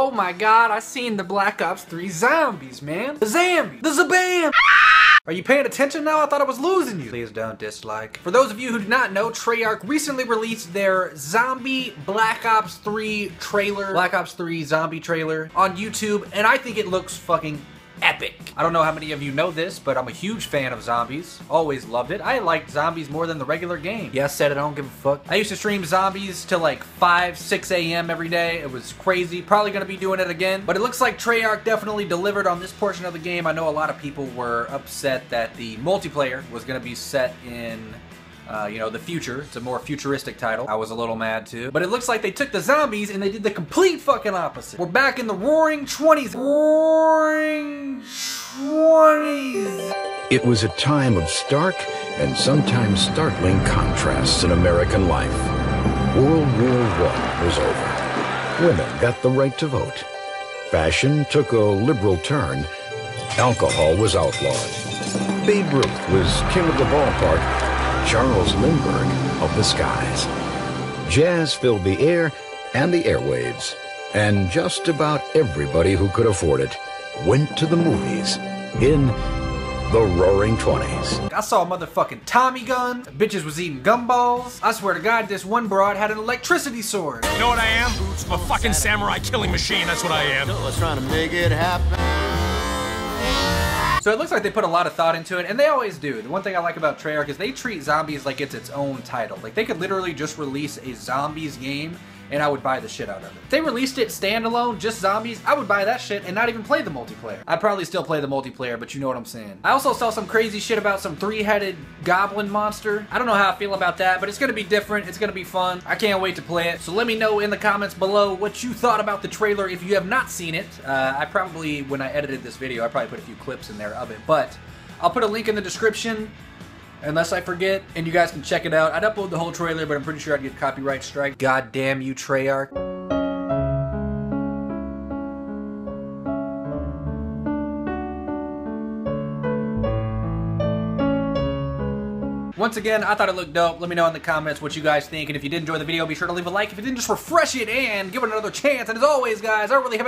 Oh my god, I seen the Black Ops 3 zombies, man. The Zambies. The Zabam. Are you paying attention now? I thought I was losing you. Please don't dislike. For those of you who do not know, Treyarch recently released their zombie Black Ops 3 trailer, Black Ops 3 zombie trailer on YouTube, and I think it looks fucking epic. I don't know how many of you know this, but I'm a huge fan of zombies. Always loved it. I liked zombies more than the regular game. Yeah, I said it, I don't give a fuck. I used to stream zombies till like 5, 6 a.m. every day. It was crazy. Probably gonna be doing it again. But it looks like Treyarch definitely delivered on this portion of the game. I know a lot of people were upset that the multiplayer was gonna be set in you know, the future. It's a more futuristic title. I was a little mad too. But it looks like they took the zombies and they did the complete fucking opposite. We're back in the roaring 20s. Roaring 20s. It was a time of stark and sometimes startling contrasts in American life. World War I was over. Women got the right to vote. Fashion took a liberal turn. Alcohol was outlawed. Babe Ruth was king of the ballpark. Charles Lindbergh of the skies. Jazz filled the air and the airwaves, and just about everybody who could afford it went to the movies in the roaring 20s. I saw a motherfucking Tommy gun. The bitches was eating gumballs. I swear to God, this one broad had an electricity sword. You know what I am? A fucking samurai killing machine, that's what I am. I was trying to make it happen. So it looks like they put a lot of thought into it, and they always do. The one thing I like about Treyarch is they treat zombies like it's its own title. Like, they could literally just release a zombies game, and I would buy the shit out of it. If they released it standalone, just zombies, I would buy that shit and not even play the multiplayer. I'd probably still play the multiplayer, but you know what I'm saying. I also saw some crazy shit about some three-headed goblin monster. I don't know how I feel about that, but it's gonna be different. It's gonna be fun. I can't wait to play it. So let me know in the comments below what you thought about the trailer if you have not seen it. I probably, when I edited this video, I probably put a few clips in there of it, but I'll put a link in the description. Unless I forget, and you guys can check it out. I'd upload the whole trailer, but I'm pretty sure I'd get a copyright strike. God damn you, Treyarch. Once again, I thought it looked dope. Let me know in the comments what you guys think, and if you did enjoy the video, be sure to leave a like. If you didn't, just refresh it and give it another chance. And as always, guys, I don't really have